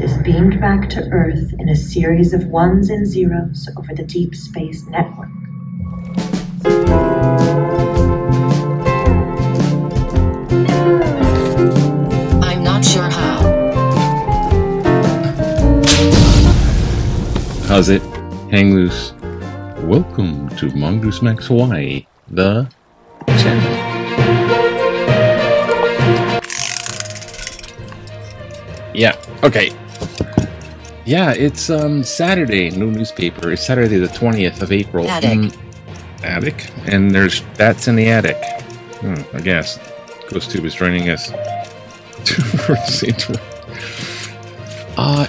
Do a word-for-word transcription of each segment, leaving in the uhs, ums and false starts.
is beamed back to Earth in a series of ones and zeros over the Deep Space network. I'm not sure how. How's it? Hang loose. Welcome to Mongoose Max Hawaii, the channel. Yeah, okay. Yeah, it's um, Saturday, no newspaper. It's Saturday the twentieth of April. Attic. Um, attic? And there's bats in the attic. Hmm, I guess. Ghost Tube is joining us. uh,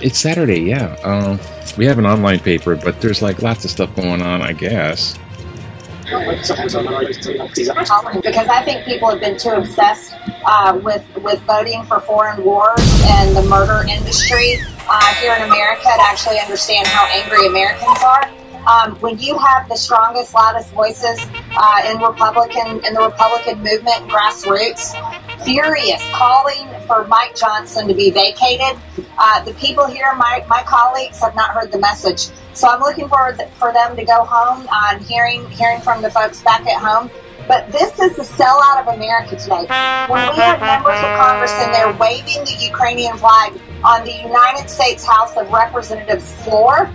it's Saturday, yeah. Uh, we have an online paper, but there's like lots of stuff going on, I guess. Because I think people have been too obsessed uh, with with voting for foreign wars and the murder industry uh, here in America to actually understand how angry Americans are. Um, when you have the strongest, loudest voices uh, in Republican in the Republican movement, grassroots, furious, calling for Mike Johnson to be vacated, uh, the people here, my my colleagues, have not heard the message. So I'm looking forward th for them to go home and hearing hearing from the folks back at home. But this is the sellout of America today. When we have members of Congress in there waving the Ukrainian flag on the United States House of Representatives floor,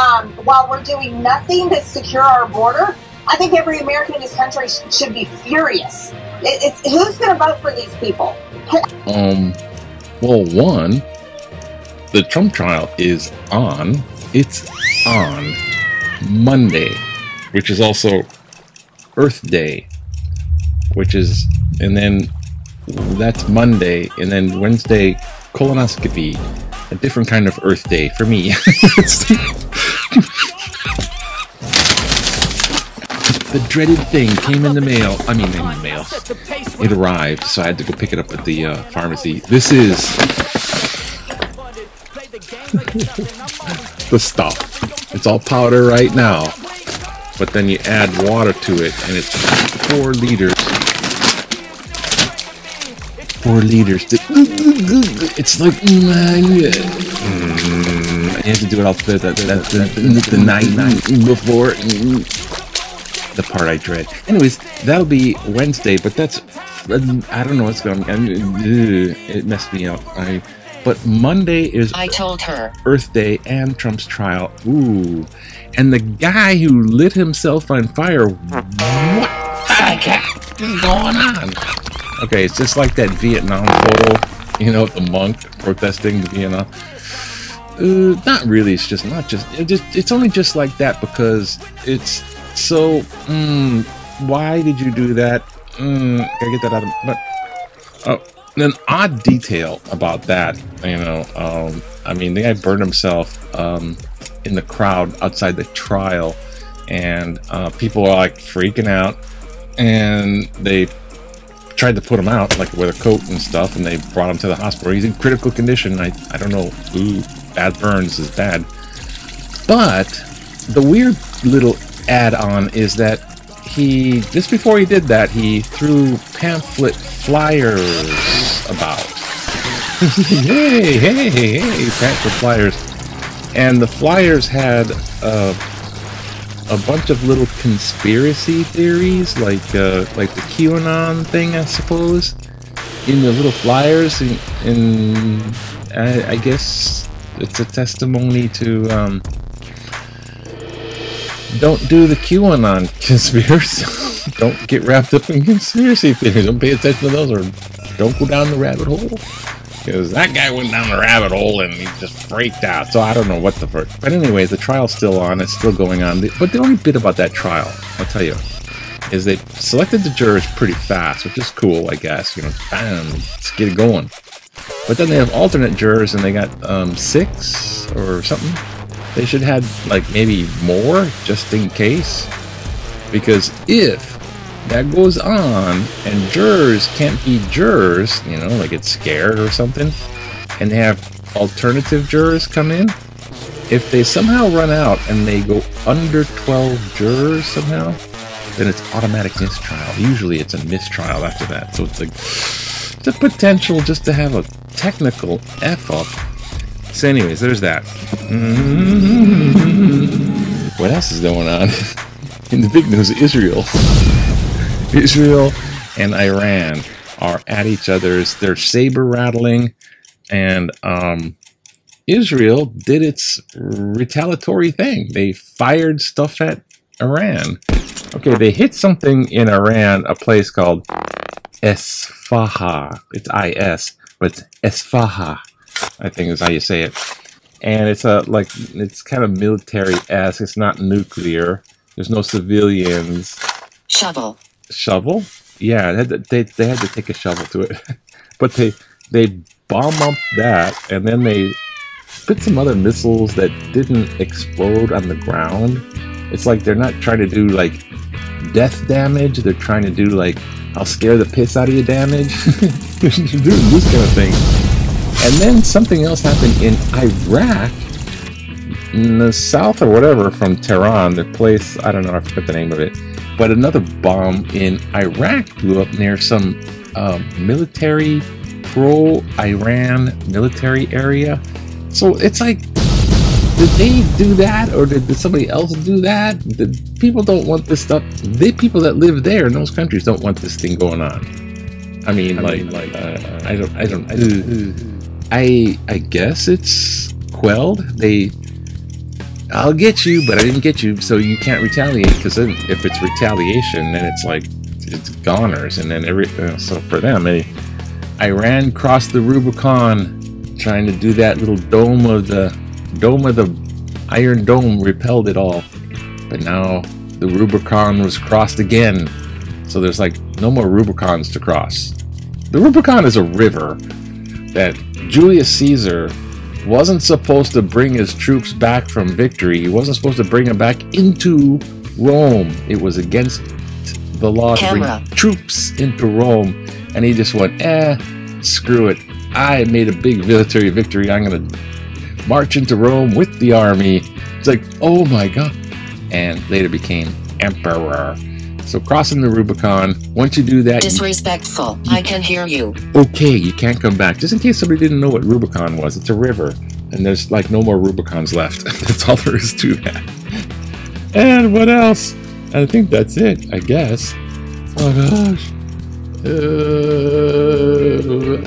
um, while we're doing nothing to secure our border, I think every American in this country sh should be furious. It it's, who's going to vote for these people? um, well, one, the Trump trial is on. It's on Monday, which is also Earth Day, which is, and then that's Monday, and then Wednesday, colonoscopy, a different kind of Earth Day for me. The dreaded thing came in the mail. I mean, in the mail. It arrived, so I had to go pick it up at the uh, pharmacy. This is... the stuff. It's all powder right now, but then you add water to it and it's four liters. Four liters. It's like I had to do it all the, the, the, the night, night before. The part I dread. Anyways, that'll be Wednesday, but that's I don't know what's going on. It messed me up. I But Monday is I told her Earth Day and Trump's trial. Ooh. And the guy who lit himself on fire. What is going on? Okay, it's just like that Vietnam photo, you know, the monk protesting the Vietnam. Uh, not really, it's just not just, it just it's only just like that because it's so mm, why did you do that? Mm, gotta get that out of but oh an odd detail about that, you know, um, I mean, the guy burned himself um, in the crowd outside the trial, and uh, people are like freaking out, and they tried to put him out, like with a coat and stuff, and they brought him to the hospital. He's in critical condition. I, I don't know. Ooh, bad burns is bad. But the weird little add-on is that he, just before he did that, he threw pamphlet flyers about. hey, hey, hey, hey, pamphlet flyers. And the flyers had uh, a bunch of little conspiracy theories, like uh, like the QAnon thing, I suppose, in the little flyers. And, and I, I guess it's a testimony to... Um, don't do the QAnon conspiracy. Don't get wrapped up in conspiracy theories. Don't pay attention to those, or don't go down the rabbit hole. Because that guy went down the rabbit hole and he just freaked out. So I don't know what the fuck. But anyways, the trial's still on. It's still going on. But the only bit about that trial, I'll tell you, is they selected the jurors pretty fast, which is cool, I guess. You know, bam, let's get it going. But then they have alternate jurors, and they got um, six or something. They should have like maybe more just in case, because if that goes on and jurors can't be jurors, you know, like get scared or something, and they have alternative jurors come in, if they somehow run out and they go under twelve jurors somehow, then it's automatic mistrial. Usually it's a mistrial after that. So it's like the potential just to have a technical F up So anyways, there's that. What else is going on? In the big news, Israel. Israel and Iran are at each other's. They're saber rattling, and um, Israel did its retaliatory thing. They fired stuff at Iran. Okay, they hit something in Iran, a place called Esfahan. It's I S, but it's Esfahan, I think is how you say it. And it's a like it's kind of military-esque. It's not nuclear. There's no civilians. Shovel. Shovel? Yeah, they had to, they, they had to take a shovel to it. But they they bomb up that, and then they put some other missiles that didn't explode on the ground. It's like they're not trying to do, like, death damage. They're trying to do, like, I'll scare the piss out of you damage. They're doing this kind of thing. And then something else happened in Iraq. In the south or whatever from Tehran, the place, I don't know, I forget the name of it, but another bomb in Iraq blew up near some uh, military, pro-Iran military area. So it's like, did they do that or did, did somebody else do that? Did, people don't want this stuff. The people that live there in those countries don't want this thing going on. I mean, I like, mean, like uh, I don't, I don't, I, don't I, I guess it's quelled. They... I'll get you, but I didn't get you, so you can't retaliate, because then if it's retaliation, then it's like, it's goners, and then every, uh, so for them, it, Iran crossed the Rubicon, trying to do that little dome of the, dome of the Iron Dome repelled it all, but now the Rubicon was crossed again, so there's like, no more Rubicons to cross. The Rubicon is a river that Julius Caesar wasn't supposed to bring his troops back from victory. He wasn't supposed to bring them back into Rome. It was against the law to bring troops into Rome. And he just went, eh, screw it. I made a big military victory. I'm going to march into Rome with the army. It's like, oh my God. And later became emperor. So crossing the Rubicon, once you do that... Disrespectful. You, I can hear you. Okay, you can't come back. Just in case somebody didn't know what Rubicon was, it's a river. And there's like no more Rubicons left. That's all there is to that. And what else? I think that's it, I guess. Oh gosh. Uh,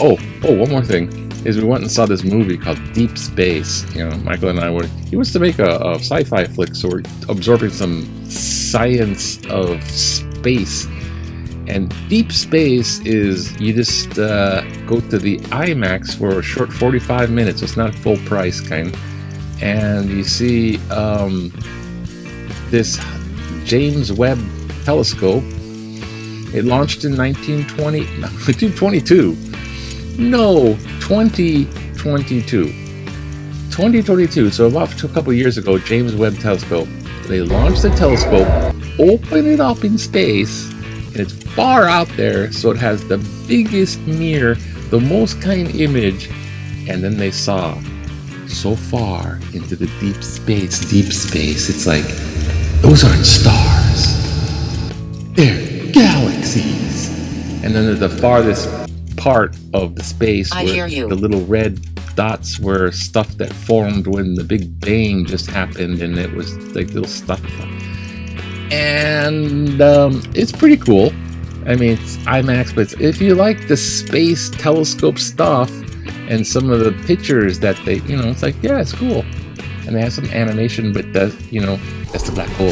oh, oh, one more thing. Is we went and saw this movie called Deep Space. You know, Michael and I were, he wants to make a, a sci-fi flick, so we're absorbing some science of space. And Deep Space is, you just uh, go to the IMAX for a short forty-five minutes, so it's not full price kind. And you see um, this James Webb telescope. It launched in nineteen twenty, nineteen twenty-two. No, twenty twenty-two. twenty twenty-two, so about a couple years ago, James Webb telescope, they launched the telescope, open it up in space, and it's far out there, so it has the biggest mirror, the most kind image, and then they saw so far into the deep space, deep space, it's like, those aren't stars, they're galaxies. And then at the farthest part of the space I where the little red dots were stuff that formed when the Big Bang just happened, and it was like little stuff. And um, it's pretty cool. I mean, it's IMAX, but it's, if you like the space telescope stuff and some of the pictures that they, you know, it's like, yeah, it's cool. And they have some animation, but that, you know, that's the black hole.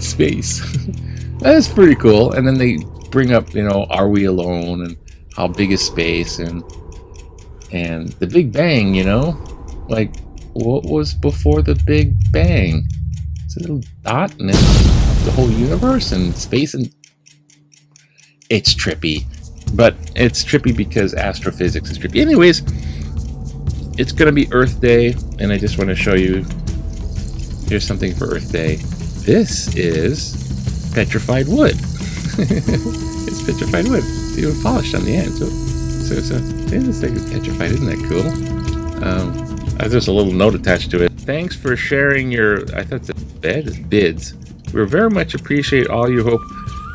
Space. That's pretty cool. And then they bring up, you know, are we alone, and how big is space, and and the Big Bang, you know, like what was before the Big Bang? It's a little dot, and then the whole universe and space, and it's trippy, but it's trippy because astrophysics is trippy. Anyways, it's gonna be Earth Day, and I just want to show you, here's something for Earth Day. This is petrified wood. It's petrified wood. It's even polished on the end. So, so, so. Yeah, this thing is petrified. Isn't that cool? Um, uh, there's a little note attached to it. Thanks for sharing your. I thought the bed is bids. We very much appreciate all you hope.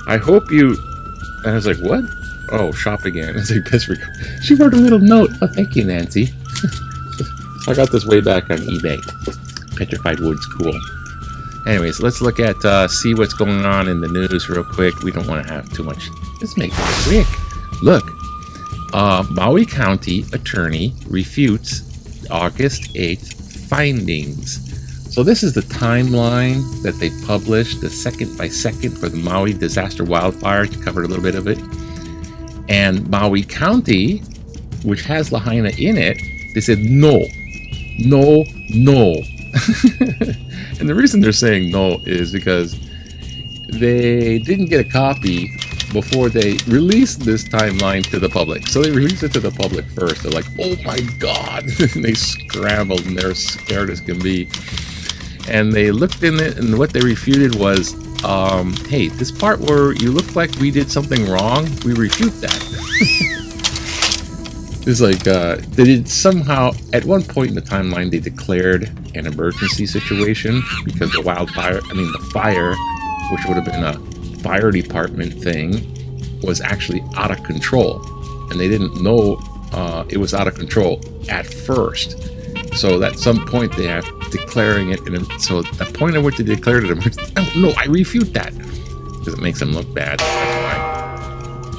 I hope you. And I was like, what? Oh, shop again. I was like, best record. She wrote a little note. Oh, thank you, Nancy. I got this way back on eBay. Petrified wood's cool. Anyways, let's look at, uh, see what's going on in the news real quick. We don't want to have too much. Let's make it quick. Look, uh, Maui County attorney refutes August eighth findings. So this is the timeline that they published, the second by second for the Maui disaster wildfire, to cover a little bit of it. And Maui County, which has Lahaina in it, they said no, no, no. And the reason they're saying no is because they didn't get a copy before they released this timeline to the public. So they released it to the public first. They're like, oh my God. And they scrambled and they're scared as can be. And they looked in it, and what they refuted was, um, hey, this part where you look like we did something wrong, we refute that. It's like, uh, they did somehow, at one point in the timeline, they declared an emergency situation because the wildfire, I mean the fire, which would have been a fire department thing, was actually out of control. And they didn't know uh, it was out of control at first. So at some point they have declaring it, and so at the point at which they declared it emergency, oh, no, I refute that, because it makes them look bad.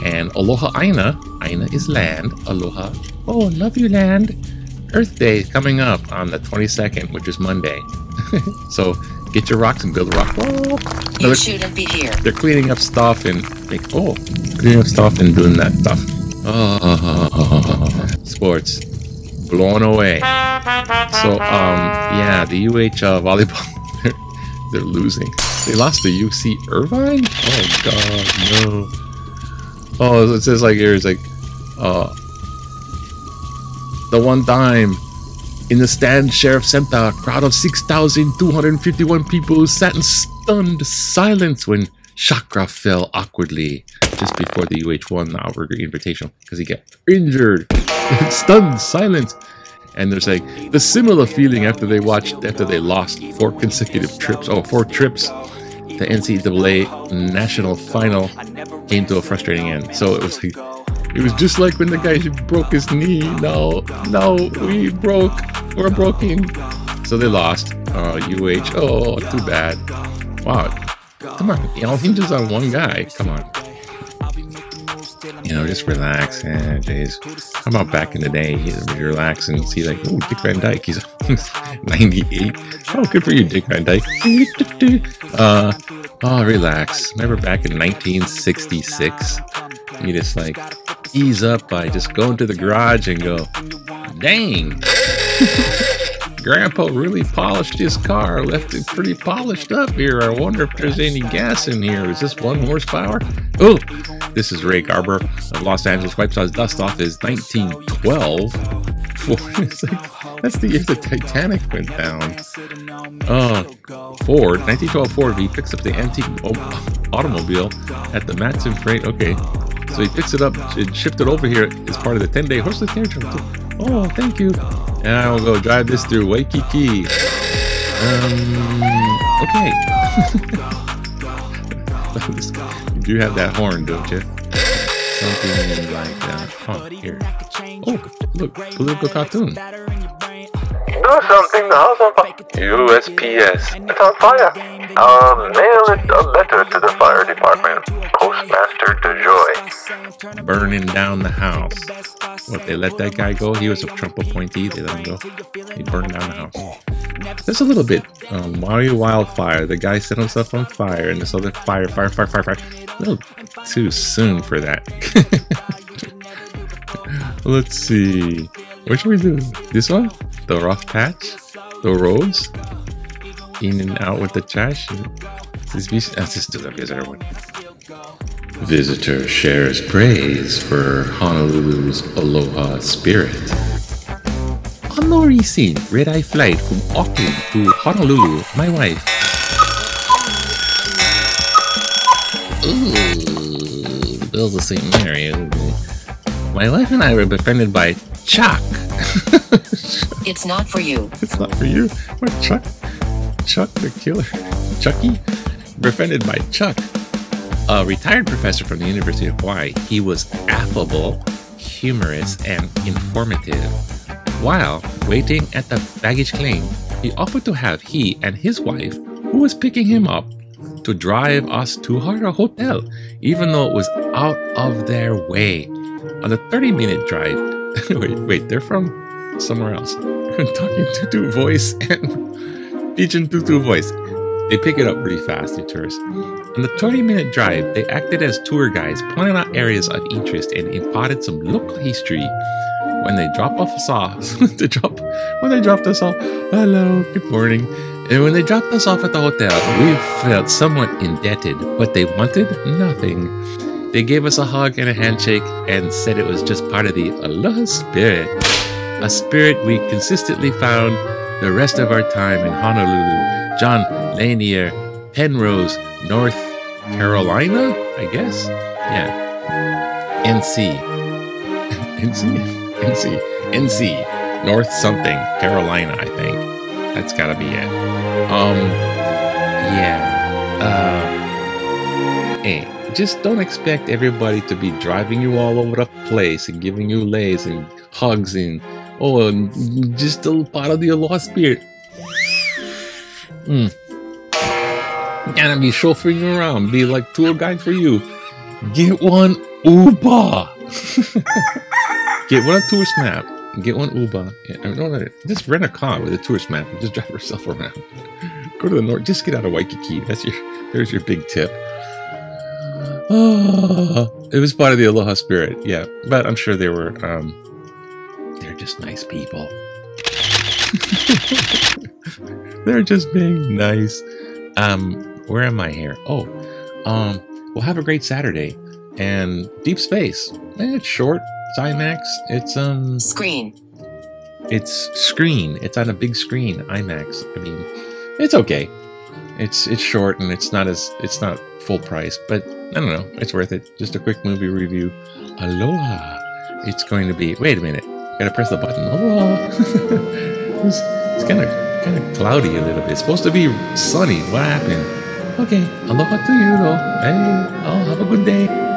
And Aloha Aina, Aina is land, Aloha, oh, love you land. Earth Day is coming up on the twenty-second, which is Monday. So get your rocks and build a rock wall. So you shouldn't be here. They're cleaning up stuff and, like, oh, cleaning up stuff and doing that stuff. Oh, sports, blown away. So, um, yeah, the U H uh, volleyball, they're, they're losing. They lost to U C Irvine? Oh, God, no. Oh, it says like here, it's like, uh, the one time in the stand, Sheriff Semta, a crowd of six thousand two hundred fifty-one people sat in stunned silence when Chakra fell awkwardly just before the U H one hour invitational because he got injured. Stunned silence. And they're saying the similar feeling after they watched, after they lost four consecutive trips, oh, four trips. The N C double A national final came to a frustrating end. So it was, it was just like when the guy broke his knee. No, no, we broke, we're broken. So they lost. Uh, U H. Oh, too bad. Wow. Come on, it all hinges on one guy. Come on. You know, just relax. Eh, geez. How about back in the day? You relax and see, like, oh, Dick Van Dyke. He's ninety-eight. Oh, good for you, Dick Van Dyke. Uh, oh, relax. Remember back in nineteen sixty-six? You just, like, ease up by just going to the garage and go, dang. Grandpa really polished his car, left it pretty polished up here. I wonder if there's any gas in here. Is this one horsepower? Oh, this is Ray Garber of Los Angeles. Wipes his dust off his nineteen twelve. It's like, that's the year the Titanic went down. Uh, Ford, nineteen twelve Ford. He picks up the antique automobile at the Matson freight. Okay, so he picks it up and shipped it over here as part of the ten-day horseless carriage. Oh, thank you. And I will go drive this through Waikiki. Um, okay. You do have that horn, don't you? Something like that. Oh, here. Oh, look, political cartoon. Do something, the house on fire. U S P S, it's on fire. Uh, mail it a letter to the fire department. Postmaster DeJoy. Burning down the house. What, they let that guy go? He was a Trump appointee. They let him go. He burned down the house. Just a little bit. Um, Maui wildfire. The guy set himself on fire, and this other fire, fire, fire, fire, fire. A little too soon for that. Let's see. What should we do? This one? The rough patch? The roads? In and out with the trash? Let's just do the visitor one. Visitor shares praise for Honolulu's Aloha spirit. Honori seen red-eye flight from Auckland to Honolulu, my wife. Ooh, the bells of Saint Mary. My wife and I were befriended by Chuck. It's not for you. It's not for you? What, Chuck? Chuck the killer? Chucky? Befriended by Chuck, a retired professor from the University of Hawaii. He was affable, humorous, and informative. While waiting at the baggage claim, he offered to have he and his wife, who was picking him up, to drive us to our hotel, even though it was out of their way. On the thirty minute drive, wait, wait, they're from somewhere else. I'm talking tutu voice and Pigeon tutu voice. They pick it up really fast, the tourists. On the thirty minute drive, they acted as tour guides, pointed out areas of interest and imparted some local history. When they drop off us off, they drop, when they dropped us off, hello, good morning. And when they dropped us off at the hotel, we felt somewhat indebted, but they wanted nothing. They gave us a hug and a handshake and said it was just part of the Aloha spirit, a spirit we consistently found the rest of our time in Honolulu, John Lanier, Penrose, North Carolina, I guess? Yeah. N C. N C? N C. N C. North something. Carolina, I think. That's gotta be it. Um, yeah. Uh, eh. Just don't expect everybody to be driving you all over the place and giving you lays and hugs and, oh, and just a little part of the Aloha spirit. Mm. And I'll be chauffeuring you around, be like tour guide for you. Get one Uber. Get one a tourist map. Get one Uber. I mean, just rent a car with a tourist map and just drive yourself around. Go to the north. Just get out of Waikiki. That's your. There's your big tip. Oh, it was part of the Aloha spirit, yeah. But I'm sure they were, um, they're just nice people. They're just being nice. Um, where am I here? Oh, um, well, have a great Saturday. And Deep Space. It's short. It's IMAX. It's, um... Screen. It's screen. It's on a big screen, IMAX. I mean, it's okay. It's, it's short and it's not as, it's not full price, but... I don't know. It's worth it. Just a quick movie review. Aloha. It's going to be... Wait a minute. Gotta press the button. Aloha. It's it's kind of kind of cloudy a little bit. It's supposed to be sunny. What happened? Okay. Aloha to you, though. Hey. Oh, have a good day.